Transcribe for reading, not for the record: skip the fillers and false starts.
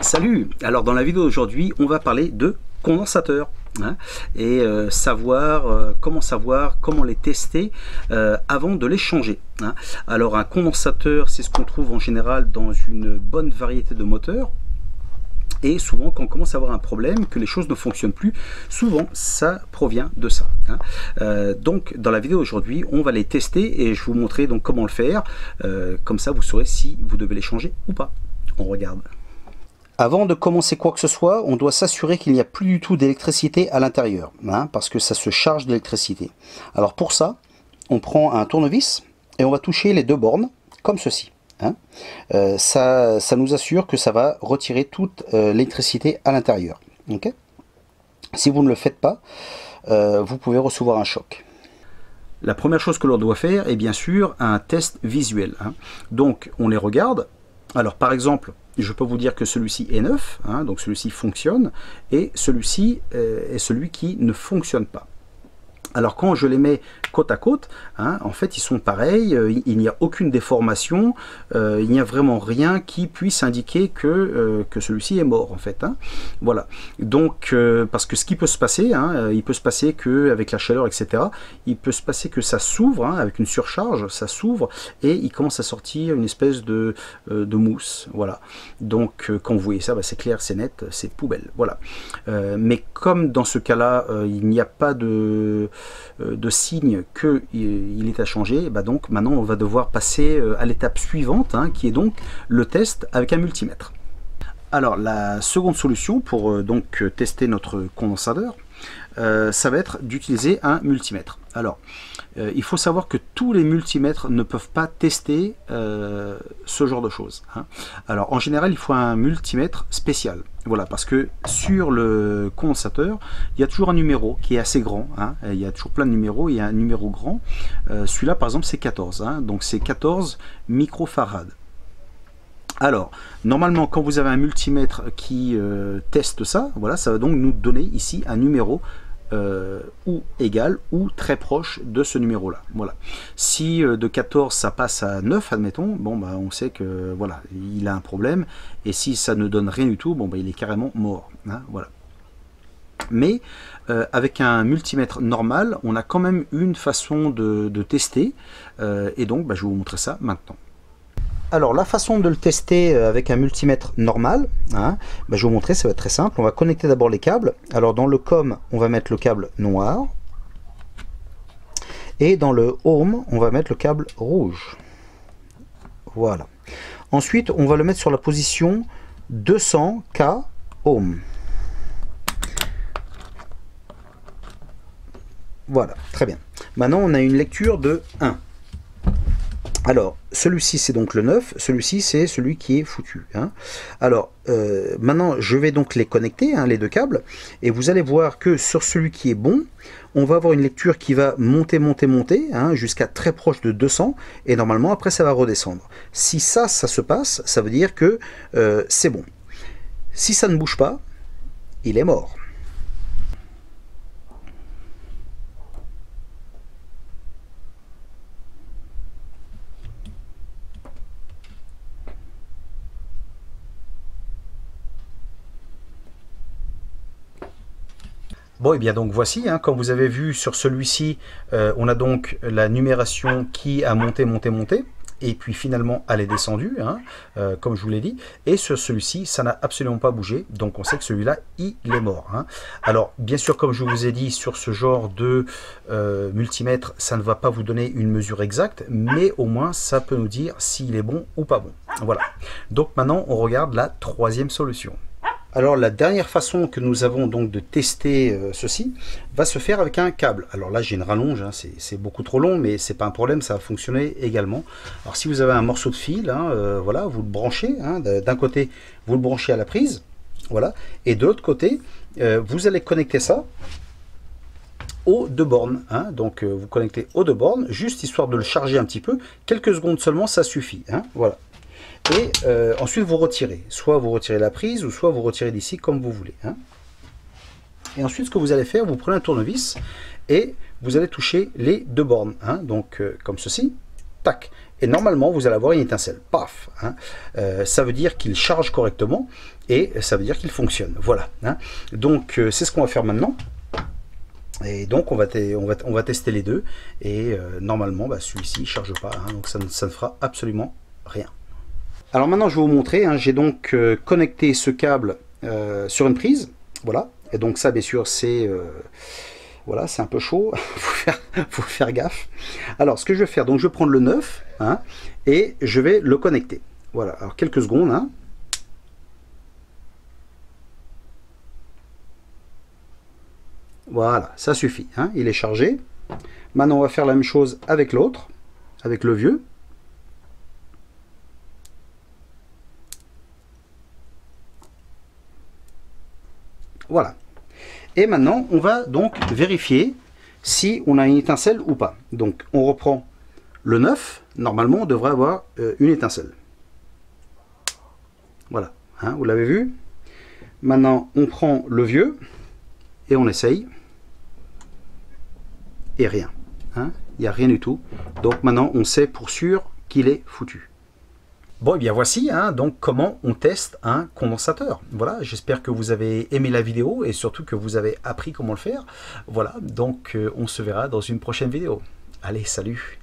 Salut! Alors dans la vidéo d'aujourd'hui, on va parler de condensateurs hein, et comment les tester avant de les changer. Hein. Alors un condensateur, c'est ce qu'on trouve en général dans une bonne variété de moteurs. Et souvent, quand on commence à avoir un problème, que les choses ne fonctionnent plus, souvent, ça provient de ça. Hein. Donc, dans la vidéo aujourd'hui, on va les tester et je vous montrer donc comment le faire. Comme ça, vous saurez si vous devez les changer ou pas. On regarde. Avant de commencer quoi que ce soit, on doit s'assurer qu'il n'y a plus du tout d'électricité à l'intérieur, hein, parce que ça se charge d'électricité. Alors pour ça, on prend un tournevis et on va toucher les deux bornes, comme ceci. Hein. Ça nous assure que ça va retirer toute l'électricité à l'intérieur. Okay ? Si vous ne le faites pas, vous pouvez recevoir un choc. La première chose que l'on doit faire est bien sûr un test visuel. Hein. Donc on les regarde. Alors par exemple, je peux vous dire que celui-ci est neuf, hein, donc celui-ci fonctionne, et celui-ci est celui qui ne fonctionne pas. Alors quand je les mets côte à côte, hein, en fait ils sont pareils, il n'y a aucune déformation, il n'y a vraiment rien qui puisse indiquer que celui-ci est mort en fait. Hein. Voilà, donc parce que ce qui peut se passer, hein, il peut se passer qu'avec la chaleur etc, il peut se passer que ça s'ouvre, hein, avec une surcharge, ça s'ouvre et il commence à sortir une espèce de mousse. Voilà, donc quand vous voyez ça, bah, c'est clair, c'est net, c'est poubelle. Voilà, mais comme dans ce cas-là, il n'y a pas de signe qu'il est à changer, et bah donc maintenant on va devoir passer à l'étape suivante hein, qui est donc le test avec un multimètre. Alors la seconde solution pour donc tester notre condensateur, ça va être d'utiliser un multimètre. Alors il faut savoir que tous les multimètres ne peuvent pas tester ce genre de choses. Hein. Alors en général il faut un multimètre spécial. Voilà, parce que sur le condensateur, il y a toujours un numéro qui est assez grand. Hein. Il y a toujours plein de numéros, il y a un numéro grand. Celui-là, par exemple, c'est 14. Hein. Donc, c'est 14 microfarads. Alors, normalement, quand vous avez un multimètre qui teste ça, voilà, ça va donc nous donner ici un numéro ou égal ou très proche de ce numéro là. Voilà, si de 14 ça passe à 9 admettons, bon bah on sait que voilà il a un problème, et si ça ne donne rien du tout, bon bah il est carrément mort hein, voilà. Mais avec un multimètre normal on a quand même une façon de tester et donc bah, je vais vous montrer ça maintenant. Alors la façon de le tester avec un multimètre normal, hein, ben, je vais vous montrer, ça va être très simple. On va connecter d'abord les câbles. Alors dans le COM, on va mettre le câble noir. Et dans le HOME, on va mettre le câble rouge. Voilà. Ensuite, on va le mettre sur la position 200K HOME. Voilà, très bien. Maintenant, on a une lecture de 1. Alors, celui-ci, c'est donc le 9, celui-ci, c'est celui qui est foutu. Hein. Alors, maintenant, je vais donc les connecter, hein, les deux câbles, et vous allez voir que sur celui qui est bon, on va avoir une lecture qui va monter, monter, monter, hein, jusqu'à très proche de 200, et normalement, après, ça va redescendre. Si ça, ça se passe, ça veut dire que c'est bon. Si ça ne bouge pas, il est mort. Bon, et bien donc voici, hein, comme vous avez vu sur celui-ci, on a donc la numération qui a monté, monté, monté, et puis finalement elle est descendue, hein, comme je vous l'ai dit, et sur celui-ci, ça n'a absolument pas bougé, donc on sait que celui-là, il est mort. Hein. Alors, bien sûr, comme je vous ai dit, sur ce genre de multimètre, ça ne va pas vous donner une mesure exacte, mais au moins, ça peut nous dire s'il est bon ou pas bon. Voilà. Donc maintenant, on regarde la troisième solution. Alors la dernière façon que nous avons donc de tester ceci va se faire avec un câble. Alors là j'ai une rallonge, hein, c'est beaucoup trop long, mais c'est pas un problème, ça va fonctionner également. Alors si vous avez un morceau de fil, hein, voilà, vous le branchez, hein, d'un côté vous le branchez à la prise, voilà, et de l'autre côté vous allez connecter ça aux deux bornes, hein, donc vous connectez aux deux bornes, juste histoire de le charger un petit peu, quelques secondes seulement ça suffit, hein, voilà. Et ensuite vous retirez, soit vous retirez la prise ou soit vous retirez d'ici comme vous voulez. Hein. Et ensuite ce que vous allez faire, vous prenez un tournevis et vous allez toucher les deux bornes, hein, donc comme ceci, tac, et normalement vous allez avoir une étincelle, paf, hein. Ça veut dire qu'il charge correctement et ça veut dire qu'il fonctionne, voilà, hein. Donc c'est ce qu'on va faire maintenant, et donc on va tester les deux, et normalement bah, celui-ci ne charge pas, hein, donc ça ne fera absolument rien. Alors maintenant je vais vous montrer, hein, j'ai donc connecté ce câble sur une prise, voilà, et donc ça bien sûr c'est... Voilà, c'est un peu chaud, faut faire gaffe. Alors, ce que je vais faire, donc je vais prendre le 9, hein, et je vais le connecter. Voilà, alors quelques secondes. Hein. Voilà, ça suffit, hein, il est chargé. Maintenant, on va faire la même chose avec l'autre, avec le vieux. Voilà. Et maintenant, on va donc vérifier si on a une étincelle ou pas. Donc, on reprend le 9. Normalement, on devrait avoir une étincelle. Voilà, hein, vous l'avez vu. Maintenant, on prend le vieux et on essaye. Et rien. Hein, il n'y a rien du tout. Donc maintenant, on sait pour sûr qu'il est foutu. Bon, et bien voici, hein, donc comment on teste un condensateur. Voilà, j'espère que vous avez aimé la vidéo et surtout que vous avez appris comment le faire. Voilà, donc on se verra dans une prochaine vidéo. Allez, salut!